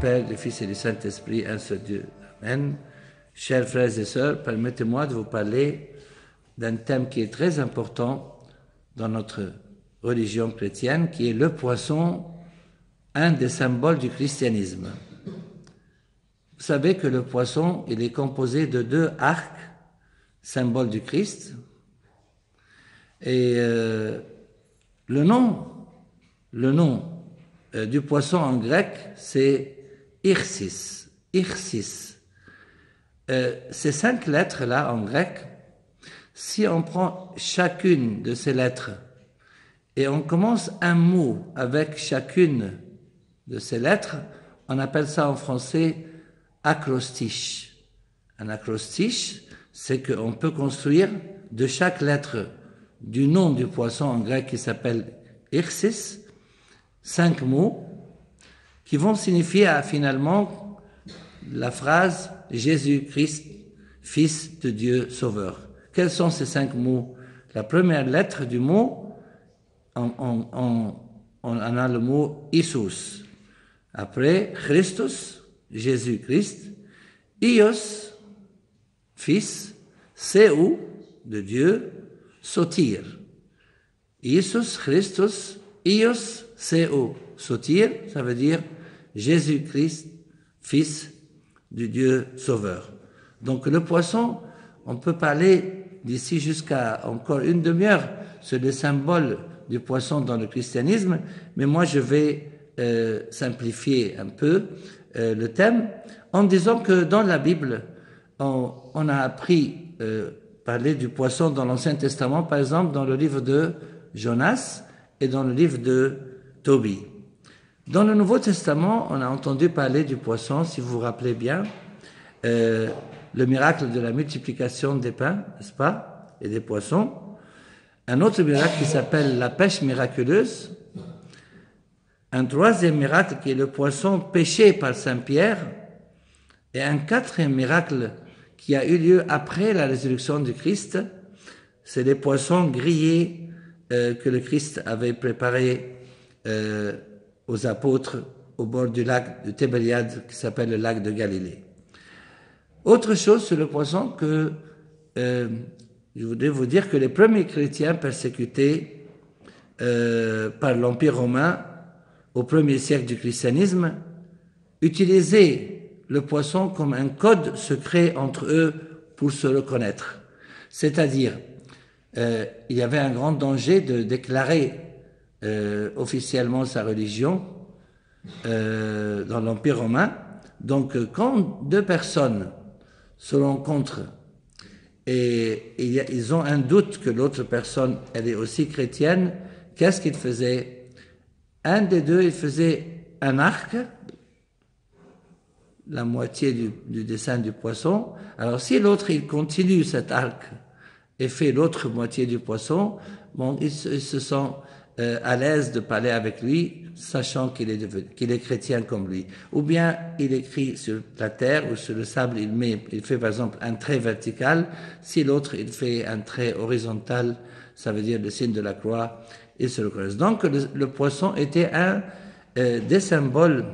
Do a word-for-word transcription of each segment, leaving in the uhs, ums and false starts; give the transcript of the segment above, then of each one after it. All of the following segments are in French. Père, du Fils et du Saint-Esprit, un seul Dieu. Amen. Chers frères et sœurs, permettez-moi de vous parler d'un thème qui est très important dans notre religion chrétienne, qui est le poisson, un des symboles du christianisme. Vous savez que le poisson, il est composé de deux arcs, symbole du Christ, et euh, le nom, le nom euh, du poisson en grec, c'est Irsis. Irsis. Euh, ces cinq lettres-là en grec, si on prend chacune de ces lettres et on commence un mot avec chacune de ces lettres, on appelle ça en français acrostiche. Un acrostiche, c'est qu'on peut construire de chaque lettre du nom du poisson en grec qui s'appelle Irsis, cinq mots qui vont signifier finalement la phrase Jésus-Christ, Fils de Dieu Sauveur. Quels sont ces cinq mots? La première lettre du mot, on, on, on, on a le mot Issus. Après, Christus, Jésus-Christ, Ios, Fils, Seu, de Dieu, Sotir. Issus, Christus, Ios, Seu, Sotir, ça veut dire Jésus-Christ, Fils du Dieu Sauveur. Donc le poisson, on peut parler d'ici jusqu'à encore une demi-heure sur les symboles du poisson dans le christianisme, mais moi je vais euh, simplifier un peu euh, le thème en disant que dans la Bible, on, on a appris euh, parler du poisson dans l'Ancien Testament, par exemple dans le livre de Jonas et dans le livre de Tobie. Dans le Nouveau Testament, on a entendu parler du poisson, si vous vous rappelez bien, euh, le miracle de la multiplication des pains, n'est-ce pas, et des poissons. Un autre miracle qui s'appelle la pêche miraculeuse. Un troisième miracle qui est le poisson pêché par Saint-Pierre. Et un quatrième miracle qui a eu lieu après la résurrection du Christ, c'est les poissons grillés euh, que le Christ avait préparés euh, aux apôtres au bord du lac de Tibériade qui s'appelle le lac de Galilée. Autre chose sur le poisson que euh, je voudrais vous dire que les premiers chrétiens persécutés euh, par l'Empire romain au premier siècle du christianisme utilisaient le poisson comme un code secret entre eux pour se reconnaître. C'est-à-dire, euh, il y avait un grand danger de déclarer euh, officiellement sa religion euh, dans l'Empire romain. Donc, quand deux personnes se rencontrent et ils ont un doute que l'autre personne, elle est aussi chrétienne, qu'est-ce qu'ils faisaient? Un des deux, il faisait un arc, la moitié du, du dessin du poisson. Alors, si l'autre, il continue cet arc et fait l'autre moitié du poisson, bon, ils, ils se sentent euh, à l'aise de parler avec lui, sachant qu'il est, qu'il est chrétien comme lui. Ou bien il écrit sur la terre ou sur le sable, il, met, il fait par exemple un trait vertical, si l'autre il fait un trait horizontal, ça veut dire le signe de la croix, ils se reconnaissent. Donc le, le poisson était un euh, des symboles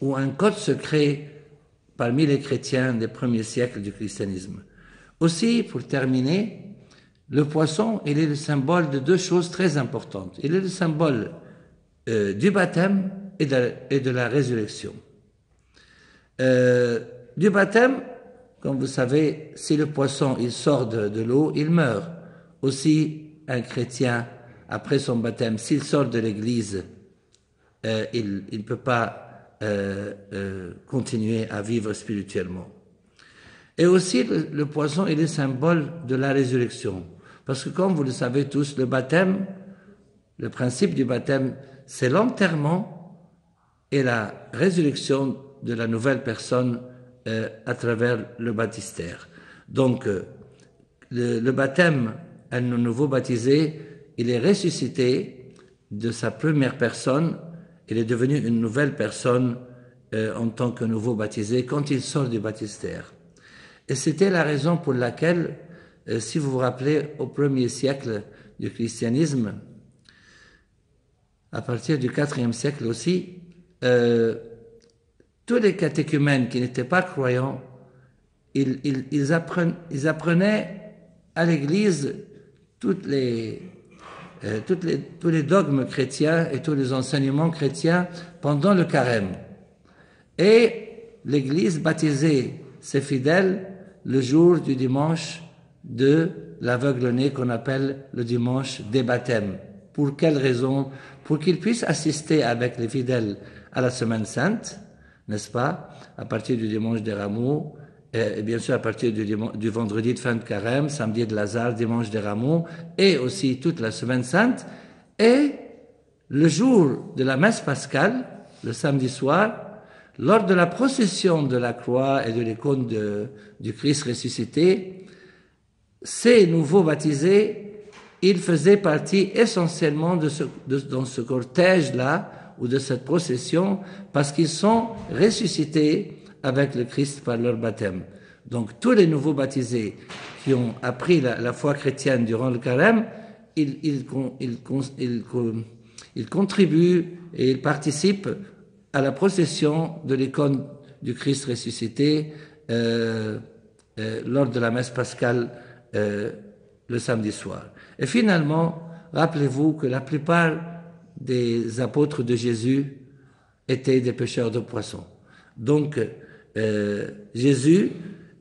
ou un code secret parmi les chrétiens des premiers siècles du christianisme. Aussi, pour terminer, le poisson, il est le symbole de deux choses très importantes. Il est le symbole Euh, du baptême et de, et de la résurrection. Euh, du baptême, comme vous savez, si le poisson il sort de, de l'eau, il meurt. Aussi, un chrétien, après son baptême, s'il sort de l'église, euh, il ne peut pas euh, euh, continuer à vivre spirituellement. Et aussi, le, le poisson il est symbole de la résurrection. Parce que, comme vous le savez tous, le baptême, le principe du baptême, c'est l'enterrement et la résurrection de la nouvelle personne euh, à travers le baptistère. Donc, euh, le, le baptême, un nouveau baptisé, il est ressuscité de sa première personne, il est devenu une nouvelle personne euh, en tant que nouveau baptisé quand il sort du baptistère. Et c'était la raison pour laquelle, euh, si vous vous rappelez, au premier siècle du christianisme, à partir du quatrième siècle aussi, euh, tous les catéchumènes qui n'étaient pas croyants, ils, ils, ils, apprenaient, ils apprenaient à l'Église toutes les, euh, toutes les, tous les dogmes chrétiens et tous les enseignements chrétiens pendant le carême. Et l'Église baptisait ses fidèles le jour du dimanche de l'aveugle-né, qu'on appelle le dimanche des baptêmes. Pour quelle raison? Pour qu'ils puissent assister avec les fidèles à la Semaine Sainte, n'est-ce pas, à partir du dimanche des Rameaux, et bien sûr à partir du, du vendredi de fin de carême, samedi de Lazare, dimanche des Rameaux, et aussi toute la Semaine Sainte, et le jour de la messe pascale, le samedi soir, lors de la procession de la croix et de l'icône du Christ ressuscité, ces nouveaux baptisés, ils faisaient partie essentiellement de ce, de, dans ce cortège-là, ou de cette procession, parce qu'ils sont ressuscités avec le Christ par leur baptême. Donc tous les nouveaux baptisés qui ont appris la, la foi chrétienne durant le carême, ils, ils, ils, ils, ils, ils contribuent et ils participent à la procession de l'icône du Christ ressuscité euh, euh, lors de la messe pascale euh, le samedi soir. Et finalement, rappelez-vous que la plupart des apôtres de Jésus étaient des pêcheurs de poissons. Donc, euh, Jésus,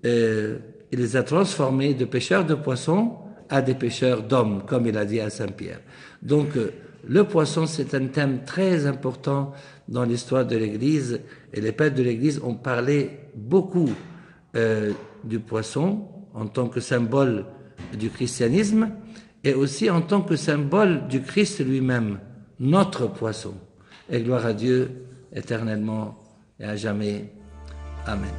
euh, il les a transformés de pêcheurs de poissons à des pêcheurs d'hommes, comme il a dit à Saint-Pierre. Donc, euh, le poisson, c'est un thème très important dans l'histoire de l'Église, et les pères de l'Église ont parlé beaucoup euh, du poisson en tant que symbole du christianisme, et aussi en tant que symbole du Christ lui-même, notre poisson. Et gloire à Dieu éternellement et à jamais. Amen.